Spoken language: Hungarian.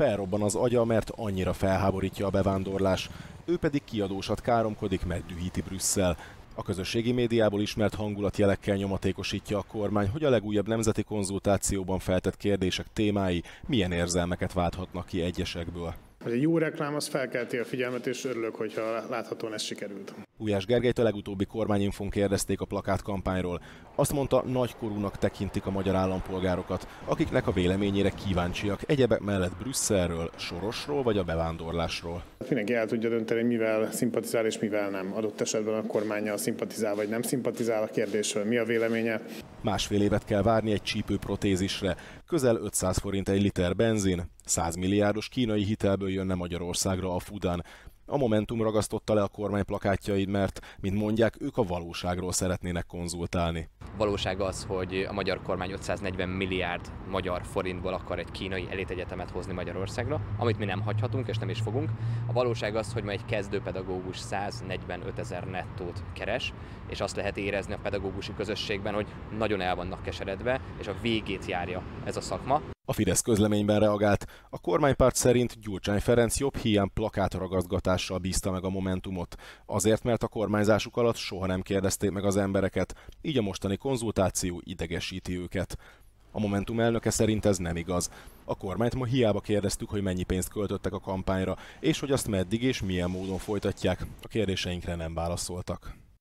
Felrobban az agya, mert annyira felháborítja a bevándorlás. Ő pedig kiadósat káromkodik, megdühíti Brüsszel. A közösségi médiából ismert hangulatjelekkel nyomatékosítja a kormány, hogy a legújabb nemzeti konzultációban feltett kérdések témái milyen érzelmeket válthatnak ki egyesekből. Ez egy jó reklám, az felkelti a figyelmet, és örülök, hogyha láthatóan ez sikerült. Újász Gergelyt a legutóbbi kormányinfón kérdezték a plakátkampányról. Azt mondta, nagykorúnak tekintik a magyar állampolgárokat, akiknek a véleményére kíváncsiak, egyebek mellett Brüsszelről, Sorosról vagy a bevándorlásról. Mindenki el tudja dönteni, mivel szimpatizál és mivel nem. Adott esetben a kormánnyal szimpatizál vagy nem szimpatizál a kérdésről, mi a véleménye. Másfél évet kell várni egy csípőprotézisre, közel 500 forint egy liter benzin, 100 milliárdos kínai hitelből jönne Magyarországra a Fudán. A Momentum ragasztotta le a kormány plakátjait, mert, mint mondják, ők a valóságról szeretnének konzultálni. A valóság az, hogy a magyar kormány 540 milliárd magyar forintból akar egy kínai elitegyetemet hozni Magyarországra, amit mi nem hagyhatunk és nem is fogunk. A valóság az, hogy ma egy kezdőpedagógus 145 000 nettót keres, és azt lehet érezni a pedagógusi közösségben, hogy nagyon el vannak keseredve, és a végét járja ez a szakma. A Fidesz közleményben reagált. A kormánypárt szerint Gyurcsány Ferenc jobb hiány plakátragazgatással bízta meg a Momentumot. Azért, mert a kormányzásuk alatt soha nem kérdezték meg az embereket, így a mostani konzultáció idegesíti őket. A Momentum elnöke szerint ez nem igaz. A kormányt ma hiába kérdeztük, hogy mennyi pénzt költöttek a kampányra, és hogy azt meddig és milyen módon folytatják. A kérdéseinkre nem válaszoltak.